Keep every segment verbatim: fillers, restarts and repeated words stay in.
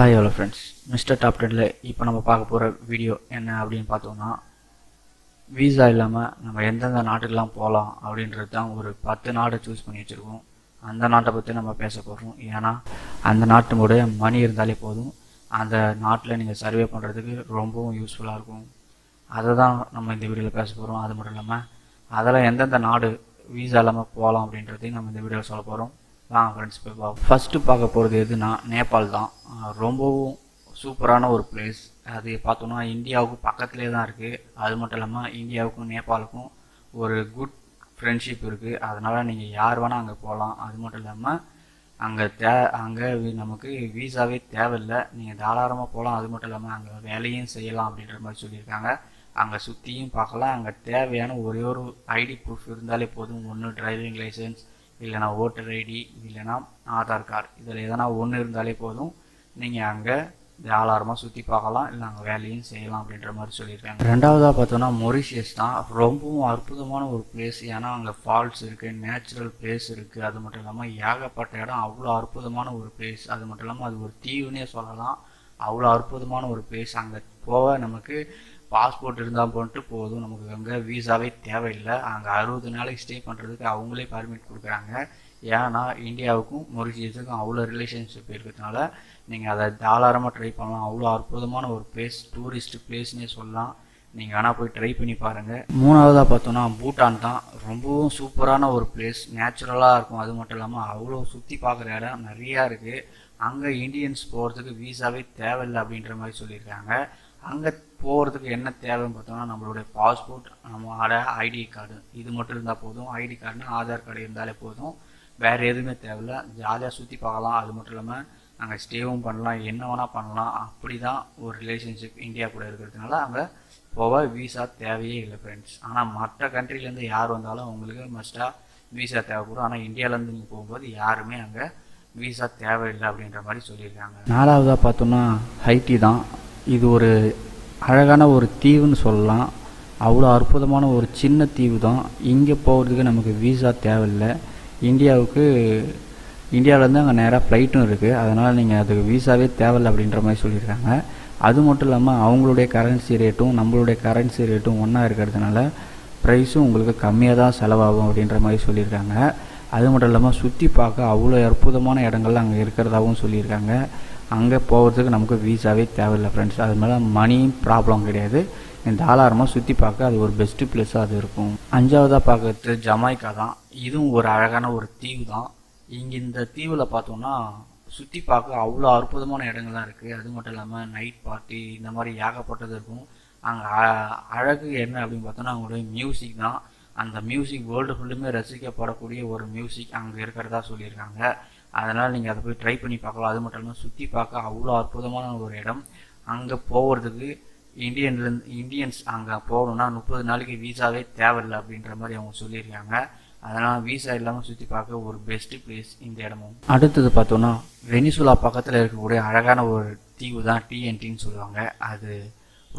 Hi hello friends, Mister Top Tradele இப்போ நம்ம பார்க்க போற வீடியோ என்ன அப்படினு பார்த்தோம்னா விசா இல்லாம நம்ம எந்தெந்த நாட்டுக்குலாம் போலாம் அப்படின்றது தான். ஒரு பத்து நாடு चूஸ் பண்ணி வச்சிருக்கோம். அந்த நாட்டை பத்தி நம்ம பேச போறோம். ஏன்னா அந்த நாட்டோட மணி இருந்தாலே போதும், அந்த நாட்ல நீங்க சர்வே பண்றதுக்கு ரொம்ப யூஸ்ஃபுல்லா இருக்கும். அத தான் நம்ம இந்த வீடியோல பேச போறோம். அது மட்டும் இல்லாம அதல எந்தெந்த நாடு விசா இல்லாம போலாம் அப்படின்றதையும் நம்ம இந்த வீடியோல சொல்ல போறோம். வாங்க ஃப்ரெண்ட்ஸ் போய் பார்ப்போம். ஃபர்ஸ்ட் பார்க்க போகிறது எதுனா நேபாள் தான். ரொம்பவும் சூப்பரான ஒரு பிளேஸ். அது பார்த்தோன்னா இந்தியாவுக்கு பக்கத்துலேயே தான் இருக்குது. அது மட்டும் இல்லாமல் இந்தியாவுக்கும் நேபாளுக்கும் ஒரு குட் ஃப்ரெண்ட்ஷிப் இருக்குது. அதனால் நீங்கள் யார் வேணால் அங்கே போகலாம். அது மட்டும் இல்லாமல் அங்கே தே அங்கே நமக்கு வீசாவே தேவையில்லை, நீங்கள் தாராளமாக போகலாம். அது மட்டும் இல்லாமல் அங்கே வேலையும் செய்யலாம் அப்படின்ற மாதிரி சொல்லியிருக்காங்க. அங்கே சுற்றியும் பார்க்கலாம். அங்கே தேவையான ஒரே ஒரு ஐடி ப்ரூஃப் இருந்தாலே போதும். ஒன்று டிரைவிங் லைசன்ஸ், இல்லைனா ஓட்டர் ஐடி, இல்லைனா ஆதார் கார்டு. இதில் எதனா ஒன்று இருந்தாலே போதும், நீங்கள் அங்கே தாராளமாக சுற்றி பார்க்கலாம், இல்லை அங்கே வேலையும் செய்யலாம் அப்படின்ற மாதிரி சொல்லியிருக்காங்க. ரெண்டாவதாக பார்த்தோன்னா மொரிஷியஸ் தான். ரொம்பவும் அற்புதமான ஒரு பிளேஸ். ஏன்னா அங்கே ஃபால்ஸ் இருக்குது, நேச்சுரல் பிளேஸ் இருக்குது. அது மட்டும் இல்லாமல் ஏகப்பட்ட இடம். அவ்வளோ அற்புதமான ஒரு பிளேஸ். அது மட்டும் இல்லாமல் அது ஒரு தீவுன்னே சொல்லலாம். அவ்வளோ அற்புதமான ஒரு பிளேஸ். அங்கே போக நமக்கு பாஸ்போர்ட் இருந்தால் போட்டு போதும், நமக்கு அங்கே வீசாவே தேவையில்லை. அங்கே அறுபது நாளைக்கு ஸ்டே பண்ணுறதுக்கு அவங்களே பர்மிட் கொடுக்குறாங்க. ஏன்னா இந்தியாவுக்கும் மொரிஷியஸுக்கும் அவ்வளோ ரிலேஷன்ஷிப் இருக்கிறதுனால நீங்கள் அதை தாராளமாக ட்ரை பண்ணலாம். அவ்வளோ அற்புதமான ஒரு பிளேஸ், டூரிஸ்ட் பிளேஸ்னே சொல்லலாம். நீங்கள் ஆனால் போய் ட்ரை பண்ணி பாருங்கள். மூணாவதாக பார்த்தோன்னா பூட்டான் தான். ரொம்பவும் சூப்பரான ஒரு பிளேஸ், நேச்சுரலாக இருக்கும். அது மட்டும் இல்லாமல் அவ்வளோ சுற்றி பார்க்குற இடம் நிறையா இருக்குது. அங்கே இந்தியன்ஸ் போகிறதுக்கு வீசாவே தேவையில்லை அப்படின்ற மாதிரி சொல்லியிருக்காங்க. அங்கே போகிறதுக்கு என்ன தேவைன்னு பார்த்தோம்னா நம்மளுடைய பாஸ்போர்ட், நம்மளோட ஐடி கார்டு, இது மட்டும் இருந்தால் போதும். ஐடி கார்டுனா ஆதார் கார்டு இருந்தாலே போதும், வேறு எதுவுமே தேவையில்லை. ஜாலியாக சுற்றி பார்க்கலாம். அது மட்டும் இல்லாமல் அங்கே ஸ்டேவும் பண்ணலாம், என்ன வேணால் பண்ணலாம். அப்படி தான் ஒரு ரிலேஷன்ஷிப் இந்தியா கூட இருக்கிறதுனால அங்கே போக வீசா தேவையே இல்லை ஃப்ரெண்ட்ஸ். ஆனால் மற்ற கண்ட்ரிலேருந்து யார் வந்தாலும் உங்களுக்கு மஸ்ட்டாக வீசா தேவைப்படும். ஆனால் இந்தியாவிலேருந்து நீங்கள் போகும்போது யாருமே அங்கே வீசா தேவையில்லை அப்படின்ற மாதிரி சொல்லியிருக்காங்க. நாலாவதாக பார்த்தோம்னா ஹைட்டி தான். இது ஒரு அழகான ஒரு தீவுன்னு சொல்லலாம். அவ்வளோ அற்புதமான ஒரு சின்ன தீவு தான். இங்கே போகிறதுக்கு நமக்கு வீசா தேவையில்லை. இந்தியாவுக்கு இந்தியாவிலேருந்து அங்கே நேராக ஃப்ளைட்டும் இருக்குது. அதனால் நீங்கள் அதுக்கு வீசாவே தேவையில்லை அப்படின்ற மாதிரி சொல்லியிருக்காங்க. அது மட்டும் இல்லாமல் அவங்களுடைய கரன்சி ரேட்டும் நம்மளுடைய கரன்சி ரேட்டும் ஒன்றா இருக்கிறதுனால ப்ரைஸும் உங்களுக்கு கம்மியாக தான் செலவாகும் அப்படின்ற மாதிரி சொல்லியிருக்காங்க. அது மட்டும் இல்லாமல் சுற்றி பார்க்க அவ்வளோ அற்புதமான இடங்கள்லாம் அங்கே இருக்கிறதாகவும் சொல்லியிருக்காங்க. அங்கே போகிறதுக்கு நமக்கு வீசாவே தேவையில்லை ஃப்ரெண்ட்ஸ். அது மேலே மணி ப்ராப்ளம் கிடையாது. தாராளமாக சுற்றி பார்க்க அது ஒரு பெஸ்ட்டு பிளேஸாக அது இருக்கும். அஞ்சாவதாக பார்க்கறது ஜமாய்க்கா தான். இதுவும் ஒரு அழகான ஒரு தீவு தான். இங்கே இந்த தீவில் பார்த்தோம்னா சுற்றி பார்க்க அவ்வளோ அற்புதமான இடங்கள்லாம் இருக்குது. அது மட்டும் இல்லாமல் நைட் பார்ட்டி இந்த மாதிரி ஏகப்பட்டது இருக்கும். அங்கே அழகு என்ன அப்படின்னு பார்த்தோன்னா அவங்களுடைய மியூசிக் தான். அந்த மியூசிக் வேர்ல்டு ஃபுல்லுமே ரசிக்கப்படக்கூடிய ஒரு மியூசிக் அங்கே இருக்கிறதா சொல்லியிருக்காங்க. அதனால் நீங்கள் அதை போய் ட்ரை பண்ணி பார்க்கலாம். அது மட்டும் இல்லாமல் சுற்றி பார்க்க அவ்வளோ அற்புதமான ஒரு இடம். அங்கே போகிறதுக்கு இந்தியன்லேருந்து இந்தியன்ஸ் அங்கே போகணுன்னா முப்பது நாளைக்கு வீசாவே தேவையில்லை அப்படின்ற மாதிரி அவங்க சொல்லியிருக்காங்க. அதனால் வீசா இல்லாமல் சுற்றி பார்க்க ஒரு பெஸ்ட்டு பிளேஸ் இந்த இடமும். அடுத்தது பார்த்தோன்னா வெனிசுலா பக்கத்தில் இருக்கக்கூடிய அழகான ஒரு தீவு தான் டிஎன்டின்னு சொல்லுவாங்க. அது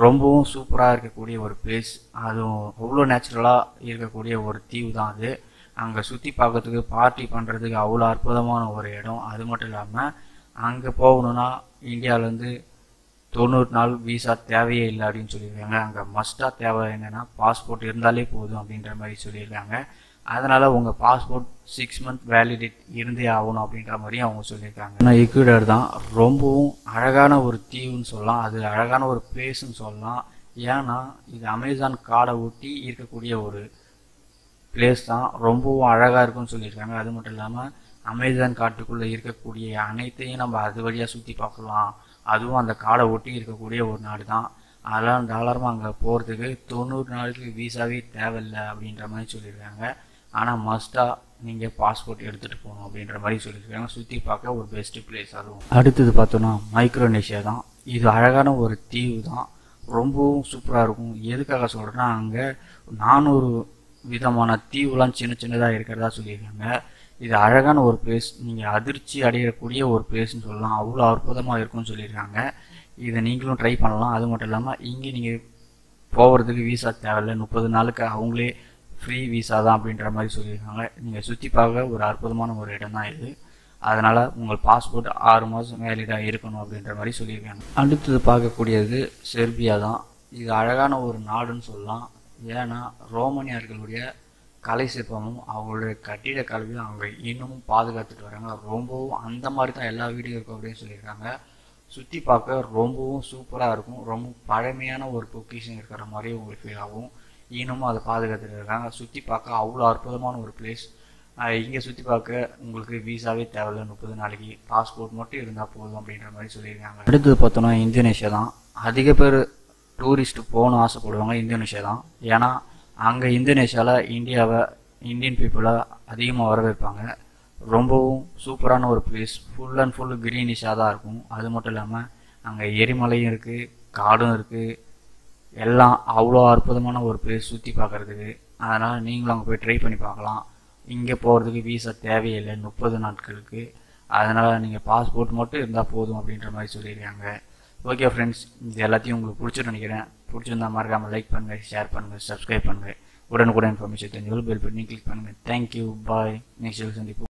ரொம்பவும் சூப்பராக இருக்கக்கூடிய ஒரு பிளேஸ். அதுவும் அவ்வளோ நேச்சுரலாக இருக்கக்கூடிய ஒரு தீவு தான். அது அங்கே சுற்றி பார்க்கறதுக்கு பார்ட்டி பண்ணுறதுக்கு அவ்வளோ அற்புதமான ஒரு இடம். அது மட்டும் இல்லாமல் அங்கே போகணுன்னா இந்தியாவிலேருந்து தொண்ணூறு நாள் வீசா தேவையே இல்லை அப்படின்னு சொல்லியிருக்காங்க. அங்கே மஸ்ட்டாக தேவை என்னென்னா பாஸ்போர்ட் இருந்தாலே போதும் அப்படின்ற மாதிரி சொல்லியிருக்காங்க. அதனால் உங்கள் பாஸ்போர்ட் சிக்ஸ் மந்த் வேலிடேட் இருந்தே ஆகணும் அப்படின்ற மாதிரியும் அவங்க சொல்லியிருக்காங்க. ஆனால் ஈக்குவடார் தான் ரொம்பவும் அழகான ஒரு தீவுன்னு சொல்லலாம். அது அழகான ஒரு பிளேஸ்ன்னு சொல்லலாம். ஏன்னா இது அமேசான் காடை ஒட்டி இருக்கக்கூடிய ஒரு பிளேஸ் தான். ரொம்பவும் அழகாக இருக்குன்னு சொல்லியிருக்காங்க. அது மட்டும் இல்லாமல் அமேசான் காட்டுக்குள்ளே இருக்கக்கூடிய அனைத்தையும் நம்ம அது வழியாக சுற்றி பார்க்கலாம். அதுவும் அந்த காடை ஒட்டி இருக்கக்கூடிய ஒரு நாடு தான். அதெல்லாம் தாராளமாக அங்கே போகிறதுக்கு தொண்ணூறு நாளுக்கு வீசாவே தேவையில்லை அப்படின்ற மாதிரி சொல்லியிருக்காங்க. ஆனால் மஸ்ட்டாக நீங்கள் பாஸ்போர்ட் எடுத்துகிட்டு போகணும் அப்படின்ற மாதிரி சொல்லியிருக்காங்க. சுற்றி பார்க்க ஒரு பெஸ்ட்டு பிளேஸ் அதுவும். அடுத்தது பார்த்தோன்னா மைக்ரோனேஷியா தான். இது அழகான ஒரு தீவு தான். ரொம்பவும் சூப்பராக இருக்கும். எதுக்காக சொல்கிறேன்னா அங்கே நானூறு விதமான தீவுலாம் சின்ன சின்னதாக இருக்கிறதா சொல்லியிருக்காங்க. இது அழகான ஒரு பிளேஸ். நீங்கள் அதிர்ச்சி அடையக்கூடிய ஒரு பிளேஸ்ன்னு சொல்லலாம். அவ்வளோ அற்புதமாக இருக்கும்னு சொல்லியிருக்காங்க. இதை நீங்களும் ட்ரை பண்ணலாம். அது மட்டும் இல்லாமல் இங்கே நீங்கள் போகிறதுக்கு வீசா தேவையில்லை. முப்பது நாளுக்கு அவங்களே ஃப்ரீ வீசா தான் அப்படின்ற மாதிரி சொல்லியிருக்காங்க. நீங்கள் சுற்றி பார்க்க ஒரு அற்புதமான ஒரு இடம் தான் இது. அதனால உங்கள் பாஸ்போர்ட் ஆறு மாதம் வேலிடாக இருக்கணும் அப்படின்ற மாதிரி சொல்லியிருக்காங்க. அடுத்தது பார்க்கக்கூடியது செர்பியா தான். இது அழகான ஒரு நாடுன்னு சொல்லலாம். ஏன்னா ரோமானியர்களுடைய கலை சிற்பமும் அவங்களுடைய கட்டிடக்கலையும் அவங்க இன்னமும் பாதுகாத்துட்டு வராங்க. ரொம்பவும் அந்த மாதிரி தான் எல்லா வீடும் இருக்கும் அப்படின்னு சொல்லியிருக்காங்க. சுற்றி பார்க்க ரொம்பவும் சூப்பராக இருக்கும். ரொம்ப பழமையான ஒரு பொக்கிஷன் இருக்கிற மாதிரி உங்களுக்கு ஃபீல் ஆகும். இன்னமும் அதை பாதுகாத்துட்டு இருக்காங்க. சுற்றி பார்க்க அவ்வளோ அற்புதமான ஒரு பிளேஸ். இங்கே சுற்றி பார்க்க உங்களுக்கு வீசாவே தேவையில்லை. முப்பது நாளைக்கு பாஸ்போர்ட் மட்டும் இருந்தால் போதும் அப்படின்ற மாதிரி சொல்லியிருக்காங்க. அடுத்தது பார்த்தோன்னா இந்தோனேஷியா தான். அதிக பேர் டூரிஸ்ட்டு போகணும்னு ஆசைப்படுவாங்க இந்தோனேஷியா தான். ஏன்னா அங்கே இந்தோனேஷியாவில் இந்தியாவை இந்தியன் பீப்புளை அதிகமாக வர வைப்பாங்க. ரொம்பவும் சூப்பரான ஒரு பிளேஸ். ஃபுல் அண்ட் ஃபுல்லு க்ரீனிஷாக தான் இருக்கும். அது மட்டும் இல்லாமல் அங்கே எரிமலையும் இருக்குது, காடும் இருக்குது, எல்லாம் அவ்வளோ அற்புதமான ஒரு பிளேஸ் சுற்றி பார்க்குறதுக்கு. அதனால் நீங்களும் அங்கே போய் ட்ரை பண்ணி பார்க்கலாம். இங்கே போகிறதுக்கு வீசா தேவையில்லை முப்பது நாட்களுக்கு. அதனால் நீங்கள் பாஸ்போர்ட் மட்டும் இருந்தால் போதும் அப்படின்ற மாதிரி சொல்லியிருக்காங்க. ஓகே ஃப்ரெண்ட்ஸ், இது எல்லாத்தையும் உங்களுக்கு பிடிச்சிட்டு நினைக்கிறேன். பிடிச்சிருந்தால் மறக்காமல் லைக் பண்ணுங்கள், ஷேர் பண்ணுங்கள், சப்ஸ்கிரைப் பண்ணுங்கள். உடனுக்குடன் இன்ஃபர்மேஷன் தெரிஞ்சுக்கொள்ள பெல் பட்டனை கிளிக் பண்ணுங்கள். Thank you, bye. நெக்ஸ்ட் சந்திப்போம்.